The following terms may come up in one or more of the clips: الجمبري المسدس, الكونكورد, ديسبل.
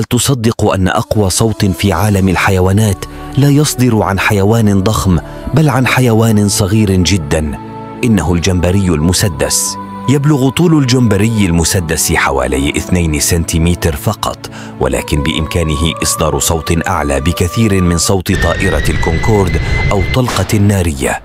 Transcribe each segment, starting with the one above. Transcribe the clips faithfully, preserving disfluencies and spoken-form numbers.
هل تصدق أن أقوى صوت في عالم الحيوانات لا يصدر عن حيوان ضخم بل عن حيوان صغير جدا؟ إنه الجمبري المسدس. يبلغ طول الجمبري المسدس حوالي اثنين سنتيمتر فقط، ولكن بإمكانه إصدار صوت أعلى بكثير من صوت طائرة الكونكورد أو طلقة نارية.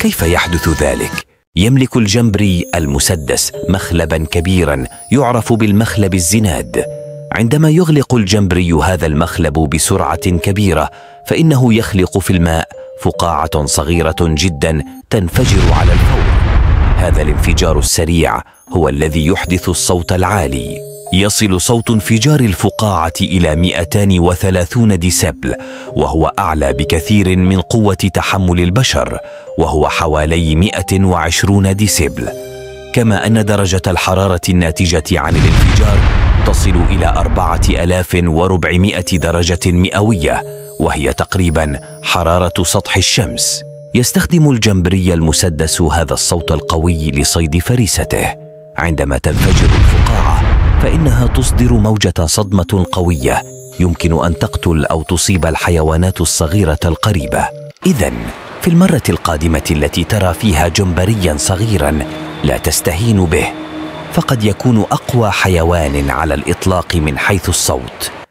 كيف يحدث ذلك؟ يملك الجمبري المسدس مخلبا كبيرا يعرف بالمخلب الزناد. عندما يغلق الجمبري هذا المخلب بسرعة كبيرة، فإنه يخلق في الماء فقاعة صغيرة جدا تنفجر على الفور. هذا الانفجار السريع هو الذي يحدث الصوت العالي. يصل صوت انفجار الفقاعة إلى مئتين وثلاثين ديسبل، وهو أعلى بكثير من قوة تحمل البشر، وهو حوالي مئة وعشرين ديسبل. كما أن درجة الحرارة الناتجة عن الانفجار تصل إلى أربعة آلاف وأربعمئة درجة مئوية، وهي تقريبا حرارة سطح الشمس. يستخدم الجمبري المسدس هذا الصوت القوي لصيد فريسته. عندما تنفجر الفقاعة فإنها تصدر موجة صدمة قوية يمكن أن تقتل أو تصيب الحيوانات الصغيرة القريبة. إذن في المرة القادمة التي ترى فيها جمبريا صغيرا لا تستهين به، فقد يكون أقوى حيوان على الإطلاق من حيث الصوت.